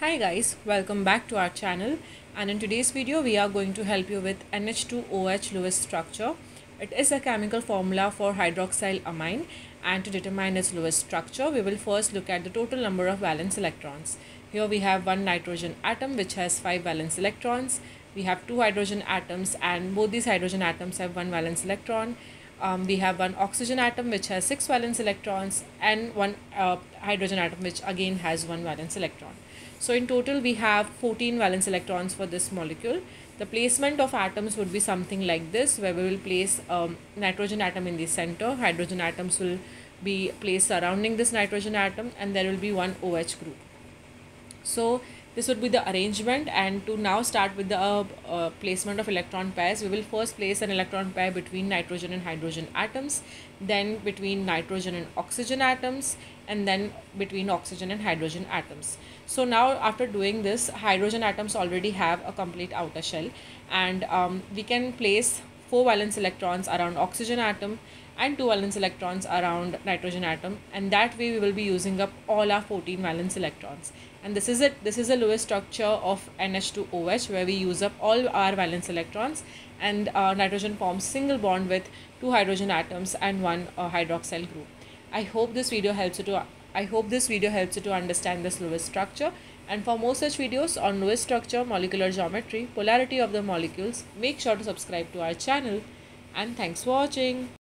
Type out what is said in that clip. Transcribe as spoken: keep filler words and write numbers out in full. Hi guys, welcome back to our channel, and in today's video we are going to help you with N H two O H Lewis structure. It is a chemical formula for hydroxylamine, and to determine its Lewis structure we will first look at the total number of valence electrons. Here we have one nitrogen atom which has five valence electrons. We have two hydrogen atoms and both these hydrogen atoms have one valence electron. Um, we have one oxygen atom which has six valence electrons and one uh, hydrogen atom which again has one valence electron. So in total we have fourteen valence electrons for this molecule. The placement of atoms would be something like this, where we will place um, nitrogen atom in the center, hydrogen atoms will be placed surrounding this nitrogen atom, and there will be one OH group. So this would be the arrangement, and to now start with the uh, uh, placement of electron pairs, we will first place an electron pair between nitrogen and hydrogen atoms, then between nitrogen and oxygen atoms, and then between oxygen and hydrogen atoms. So now after doing this, hydrogen atoms already have a complete outer shell, and um, we can place four valence electrons around oxygen atom and two valence electrons around nitrogen atom, and that way we will be using up all our fourteen valence electrons. And this is it. This is the Lewis structure of N H two O H, where we use up all our valence electrons, and uh, nitrogen forms single bond with two hydrogen atoms and one uh, hydroxyl group. I hope this video helps you to I hope this video helps you to understand this Lewis structure. And for more such videos on Lewis structure, molecular geometry, polarity of the molecules, make sure to subscribe to our channel. And thanks for watching.